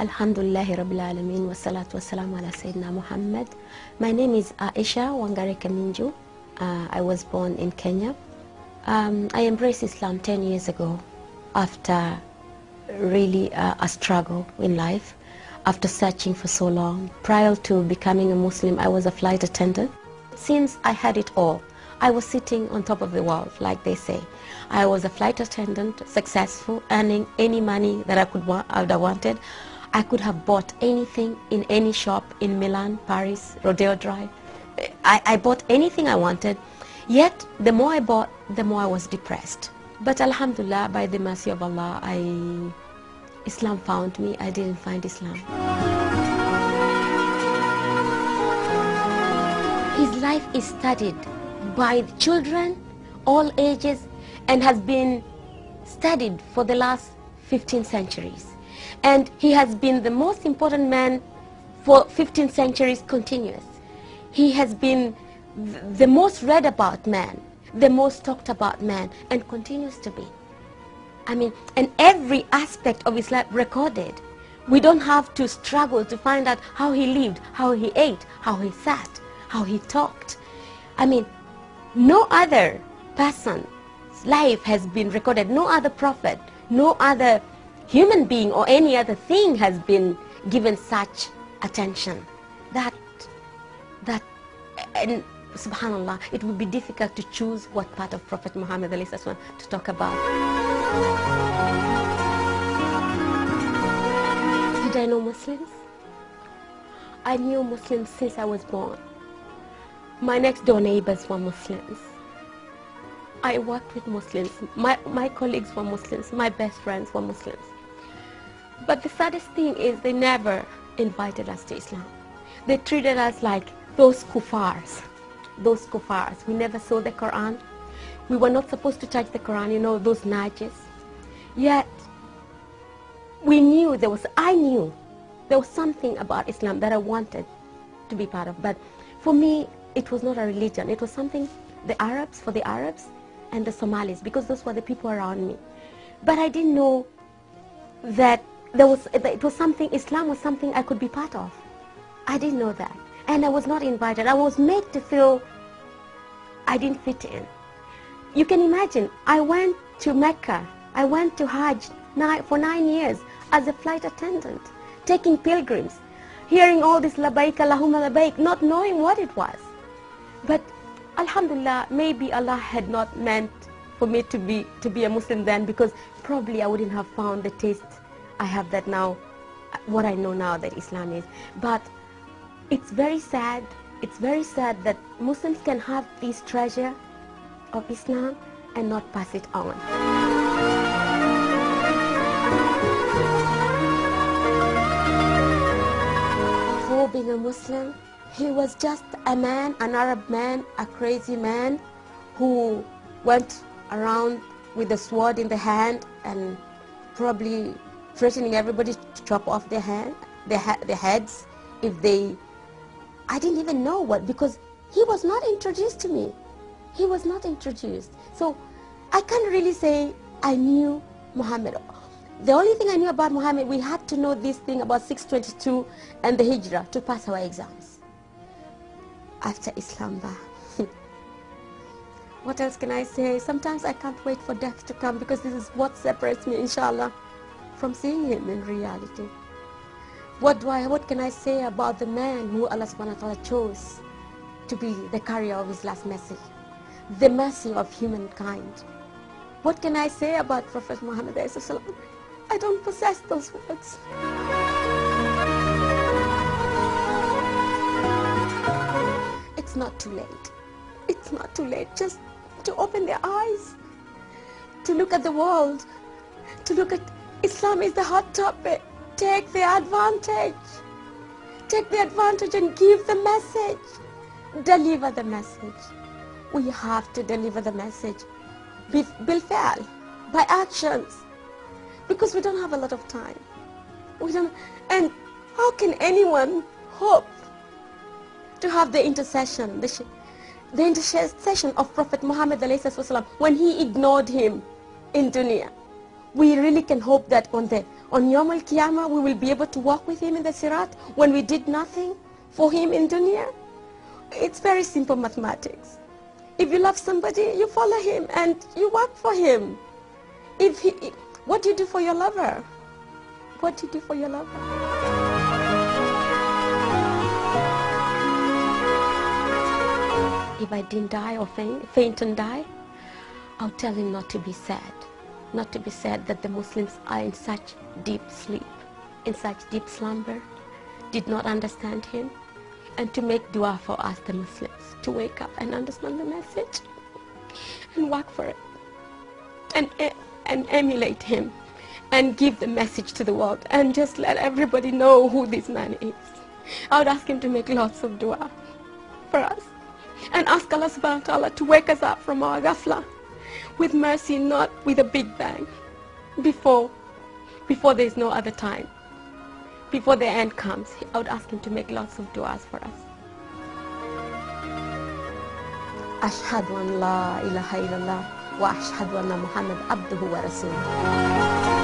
الحمد لله رب العالمين والصلاة والسلام على سيدنا Muhammad. My name is Aisha Wangari Kaminju. I was born in Kenya. I embraced Islam 10 years ago after really a struggle in life, after searching for so long. Prior to becoming a Muslim, I was a flight attendant. Since I had it all, I was sitting on top of the world, like they say. I was a flight attendant, successful, earning any money that I would have wanted. I could have bought anything in any shop in Milan, Paris, Rodeo Drive. I bought anything I wanted, yet the more I bought, the more I was depressed. But Alhamdulillah, by the mercy of Allah, Islam found me. I didn't find Islam. His life is studied by children, all ages, and has been studied for the last 15 centuries. And he has been the most important man for 15 centuries continuous. He has been the most read about man, the most talked about man, and continues to be. I mean, and every aspect of his life recorded. We don't have to struggle to find out how he lived, how he ate, how he sat, how he talked. I mean, no other person's life has been recorded. No other prophet, no other human being or any other thing has been given such attention. That and subhanallah, it would be difficult to choose what part of Prophet Muhammad to talk about. Did I know Muslims? I knew Muslims since I was born. My next door neighbors were Muslims. I worked with Muslims. My colleagues were Muslims. My best friends were Muslims. But the saddest thing is they never invited us to Islam. They treated us like those kuffars. We never saw the Qur'an. We were not supposed to touch the Qur'an, you know, those najis. Yet, I knew there was something about Islam that I wanted to be part of. But for me, it was not a religion. It was something for the Arabs and the Somalis, because those were the people around me. But I didn't know that Islam was something I could be part of. I didn't know that. And I was not invited. I was made to feel I didn't fit in. You can imagine, I went to Mecca. I went to Hajj for 9 years as a flight attendant, taking pilgrims, hearing all this labaik, Allahumma labaik, not knowing what it was. But Alhamdulillah, maybe Allah had not meant for me to be a Muslim then, because probably I wouldn't have found the taste I have that now, what I know now that Islam is. But it's very sad that Muslims can have this treasure of Islam and not pass it on. For being a Muslim, he was just a man, an Arab man, a crazy man who went around with a sword in the hand and probably threatening everybody to chop off their heads if they... I didn't even know what, because he was not introduced to me. He was not introduced. So I can't really say I knew Muhammad. The only thing I knew about Muhammad, we had to know this thing about 622 and the Hijrah to pass our exams. After Islam, what else can I say? Sometimes I can't wait for death to come, because this is what separates me, inshallah, from seeing him in reality. What can I say about the man who Allah subhanahu wa ta'ala chose to be the carrier of his last message, the mercy of humankind? What can I say about Prophet Muhammad? I don't possess those words. Not too late. It's not too late just to open their eyes, to look at the world, to look at Islam is the hot topic. Take the advantage and give the message. Deliver the message. We have to deliver the message بالفعل, by actions, because we don't have a lot of time. And how can anyone hope to have the intercession of Prophet Muhammad when he ignored him in dunya? We really can hope that on the On Yom Al-Kiyama, we will be able to walk with him in the Sirat when we did nothing for him in Dunya. It's very simple mathematics. If you love somebody, you follow him and you work for him. What do you do for your lover? What do you do for your lover? If I didn't die or faint and die, I'll tell him not to be sad. Not to be sad that the Muslims are in such deep sleep, in such deep slumber, did not understand him, and to make dua for us, the Muslims, to wake up and understand the message and work for it and emulate him and give the message to the world and just let everybody know who this man is. I would ask him to make lots of dua for us. And ask Allah subhanahu wa ta'ala to wake us up from our ghafla with mercy, not with a big bang, before there is no other time, before the end comes. I would ask him to make lots of du'as for us. Ashhadu an la ilaha illallah wa ashhadu anna Muhammad abduhu wa rasuluh.